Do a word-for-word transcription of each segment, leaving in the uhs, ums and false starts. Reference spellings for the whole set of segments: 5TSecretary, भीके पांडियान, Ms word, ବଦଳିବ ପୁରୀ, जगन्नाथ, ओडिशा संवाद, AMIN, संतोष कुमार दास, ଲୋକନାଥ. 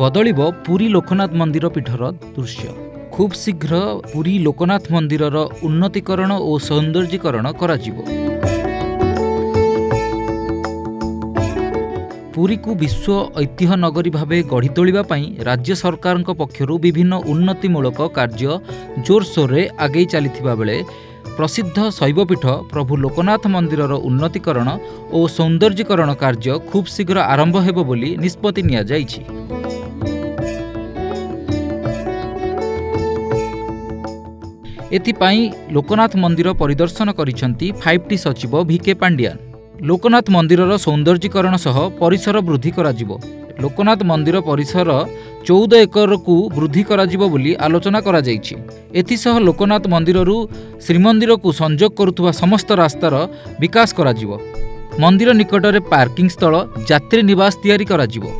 बदलिब पुरी लोकनाथ मंदिर पीठर दृश्य। खूब शीघ्र पुरी लोकनाथ मंदिर उन्नतीकरण और सौंदर्यीकरण करा जीवो। पुरी को विश्व ऐतिह्य नगरी भाव गढ़ी तोलिबा पई राज्य सरकार पक्षर विभिन्न उन्नतिमूलक कार्य जोरसोर आगे चलता बेले प्रसिद्ध शैवपीठ प्रभु लोकनाथ मंदिर उन्नतीकरण और सौंदर्यीकरण कार्य खूब शीघ्र आरंभ हेबो बोली निष्पत्ति निया जाइछि। एथिपाई लोकनाथ मंदिर परिदर्शन करिसेंती फाइव टी सचिव भीके पांडियान। लोकनाथ मंदिर सौंदर्यीकरण सह परिसर वृद्धि करा जिवो। लोकनाथ मंदिर परिसर चौदह एकर को वृद्धि कराजिबो बोली आलोचना करा जाइछि। एथिसह लोकनाथ मंदिररू श्रीमंदिर को संजोग करुवा समस्त रास्तार विकास कराजिबो। मंदिर निकटरे पार्किंग स्थल यात्री निवास तैयारी कराजिबो।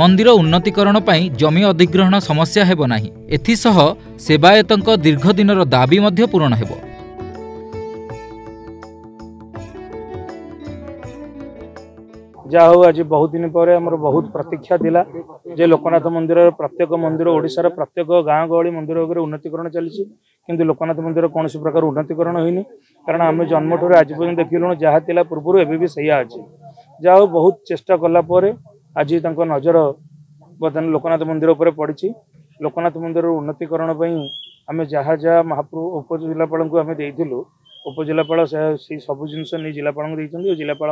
मंदिर उन्नतीकरण पई जमी अधिग्रहण समस्या हेबो नाही। एथिसह सेवायतंक दीर्घ दिनर दाबी मध्य पूरण हेबो। जहा हो आज बहुत दिन पर आमर बहुत प्रतीक्षा थिला जे लोकनाथ मंदिर प्रत्येक मंदिर ओडिशार प्रत्येक गाँव गहली मंदिर उन्नतीकरण चली कि लोकनाथ मंदिर कौन प्रकार उन्नतीकरण होनी कारण आम जन्म ठूँ आज पर्यटन देखिलुँ जहाँ थिला पूर्व एवं सैया अच्छे जहा हो बहुत चेष्टा कलापर आज तक नजर बर्तमान लोकनाथ मंदिर उपर पड़ी। लोकनाथ मंदिर उन्नतीकरण आम जहाँ जहाँ महाप्रभु उपजिलापाल को आम देलु उपजिलापाल से सब जिनस नहीं जिलापाल देते जिलापाल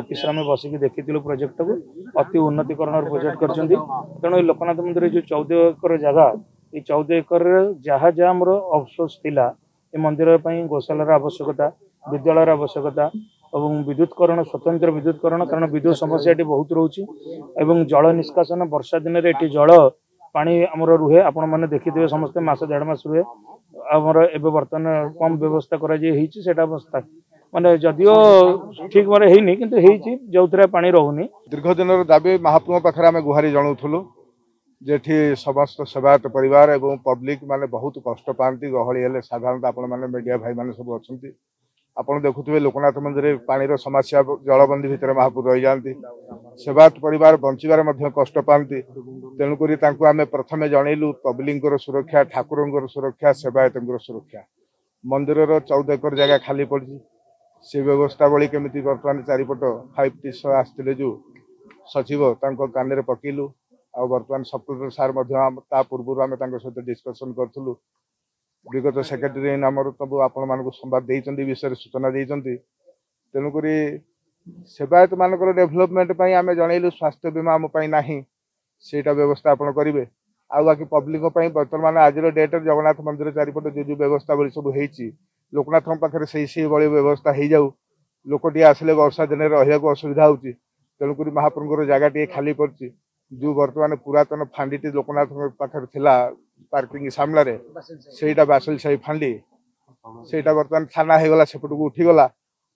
ऑफिस में बसिक देखी प्रोजेक्ट को अति उन्नतीकरण प्रोजेक्ट कर तेणु लोकनाथ मंदिर जो चौदह एकर जगह ये चौदह एकर जहाँ जहाँ मोर अफसोस थिला ये मंदिर पर गौशालार आवश्यकता विद्यालय आवश्यकता और विद्युतकरण स्वतंत्र विद्युतकरण कारण विद्युत समस्या बहुत रोचे और जल निष्कासन वर्षा दिन में ये जल पानी आमर रुहे आपण मैंने देखिथे समस्ते मस देढ़ मस रुहे आमर एवं बर्तमान पंप व्यवस्था कर माने जदियो ठीक माने हेनी किंतु हेची जौतरा पानी रहूनी दीर्घ दिन दाबी महाप्रभु पाखरा में गुहारी जणाउथुलु जेठी समस्त सेवायत परिवार एवं पब्लिक माने बहुत कष्ट पाती गहली हेले साधारण आपण माने मीडिया भाई माने सब अछंती आपण देखुथबे लोकनाथ मंदिर पानी रो समस्या जलबंदी भितर महाप्रभु रहि जानती सेवायत परिवार बंचिबार मध्ये कष्ट पाती तेनु करी तांको आमे प्रथमे जणैलु पब्लिक रो सुरक्षा ठाकुरंगर सुरक्षा सेवायतंगर सुरक्षा मंदिर रो चौदह एकर जागा खाली पड़ी से व्यवस्था बड़ी केमी बर्तमान चारिपट फाइव टी आसते जो सचिव कान पकईलु आ बर्तमान सप्तल सार पूर्व आम सहित डिस्कसन करूँ विगत सेक्रेटरी नाम सब आपण मानक संवाद विषय सूचना देते तेणुक सेवायत मानक डेभलपमेंट आम जनइलु स्वास्थ्य बीमा आम नहीं सेटा व्यवस्था आप करेंगे आ बाकी पब्लिक बर्तमान आज डेट्रे जगन्नाथ मंदिर चारिपट जो जो व्यवस्था बड़ी सब हो लोकनाथ पाखे से ही भाई व्यवस्था हो जाऊ लोकटे आसिले वर्षा दिन रहा असुविधा हो तेणुक महाप्रभुर जगह टे खाली पड़ी जो बर्तमान पुरातन फांडीटी लोकनाथ पाखे थी पार्किंग सामने से बासिल साई फांडी से बर्तमान थाना होगला सेपट को उठीगला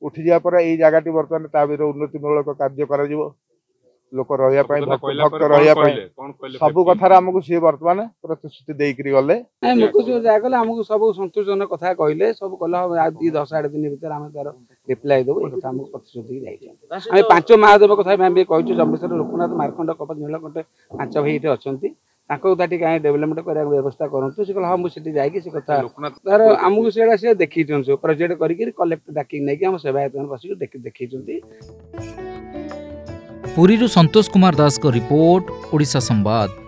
उठी जापर यही जगह टी बर्तमान तार उन्नतिमूलक कार्य कर लोक रहा भक्त रहा सब कथार आमको सी बर्तमान प्रतिश्रुति देकर गले मुख्य जहाँ कले आमको सब संतोषजनक कथा कहले सब कला दस आठ दिन भर आम तार रिप्लाय देव ये आम प्रतिश्रुति जाइए पांच महादेव कथा भी कहूँ जमेश्वर लोकनाथ मारखंड कपत नीलकंठ पांच भाई ये अच्छा ताकि कहीं डेभलपमेंट कर व्यवस्था करूँ से हाँ मुझे जाकि कथा तार आमको सीटा सी देखी प्रोजेक्ट करके कलेक्टर डाकिंग नहीं सेवायत बसिक देखी पुरी रू संतोष कुमार दास को रिपोर्ट, ओडिशा संवाद।